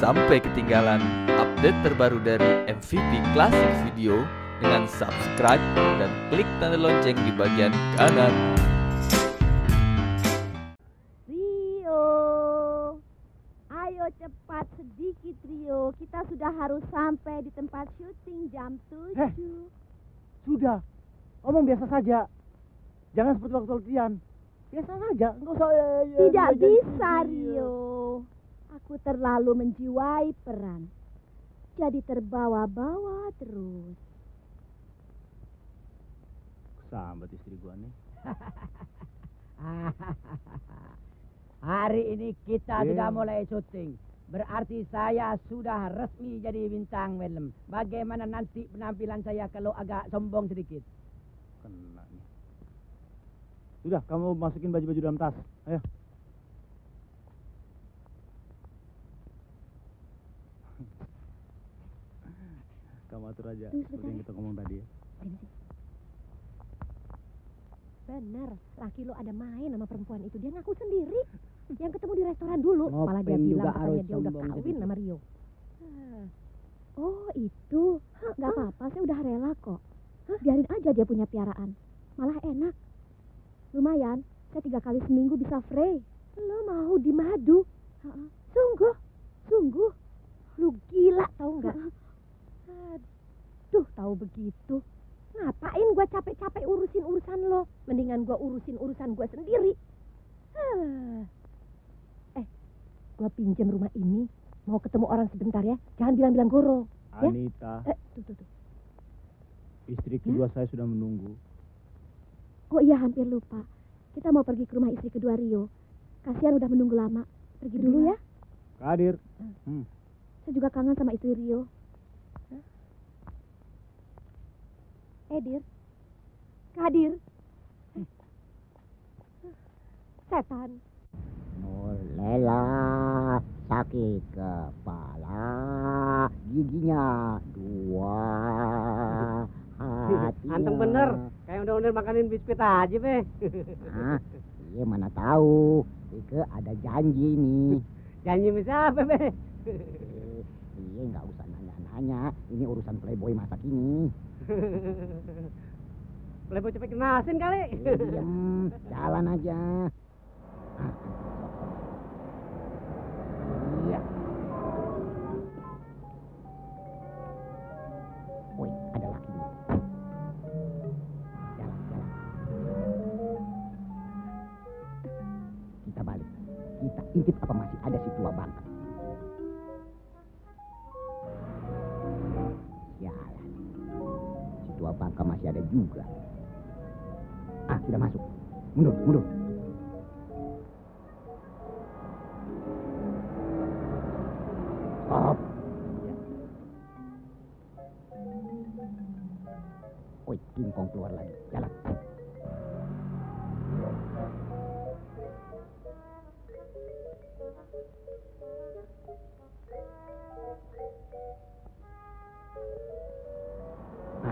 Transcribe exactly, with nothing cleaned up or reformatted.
sampai ketinggalan update terbaru dari M V P Classic Video dengan subscribe dan klik tanda lonceng di bagian kanan. Rio, ayo cepat sedikit Rio, kita sudah harus sampai di tempat syuting jam tujuh. Heh, sudah, ngomong biasa saja. Jangan seperti waktu latihan. Biasa saja, enggak usah. Ya, ya, Tidak ya, bisa ya. Rio, aku terlalu menjiwai peran, jadi terbawa-bawa terus. Sambat istri gua nih. Hari ini kita yeah. sudah mulai syuting, berarti saya sudah resmi jadi bintang film. Bagaimana nanti penampilan saya kalau agak sombong sedikit? Kena nih. Sudah, kamu masukin baju-baju dalam tas. Ayo. Kamu atur aja seperti yang kita ngomong tadi ya. Benar, laki lo ada main sama perempuan itu. Dia ngaku sendiri. Yang ketemu di restoran dulu, malah dia bilang katanya dia udah kawin sama Rio. Oh itu, nggak apa-apa, saya udah rela kok. Biarin aja dia punya piaraan, malah enak. Lumayan, saya tiga kali seminggu bisa free. Lo mau dimadu? Sungguh, sungguh. Lu gila tau nggak? Aduh, tahu begitu. Ngapain gue capek-capek urusin urusan lo? Mendingan gue urusin urusan gue sendiri. Eh, gue pinjam rumah ini. Mau ketemu orang sebentar ya. Jangan bilang-bilang goro. Anita. Ya? Eh, tuh, tuh, tuh. Istri kedua ya? Saya sudah menunggu. Oh iya, hampir lupa. Kita mau pergi ke rumah istri kedua Rio. Kasihan udah menunggu lama. Pergi dulu ya. Kadir. Hmm. Saya juga kangen sama istri Rio. Huh? Eh, Dir. Kadir. Hmm. Setan. Mulailah sakit kepala. Giginya dua. Hatinya. Anteng bener. Kayak udah-udah makanin biskuit aja, Be. Hah? Iya, mana tahu. Ike ada janji nih. Janji sama siapa, Be? Iya, nggak usah nanya-nanya. Ini urusan playboy masa kini. Playboy cepet kenasin kali. Iya, diem. Jalan aja. Hah? Iya. Woi, ada lakinya. Kita intip apa masih ada si tua bangka. Sialan, si tua bangka masih ada juga. Ah, sudah masuk. Mundur, mundur. Stop. Oi, Kingkong keluar lagi. Jalan. Ah,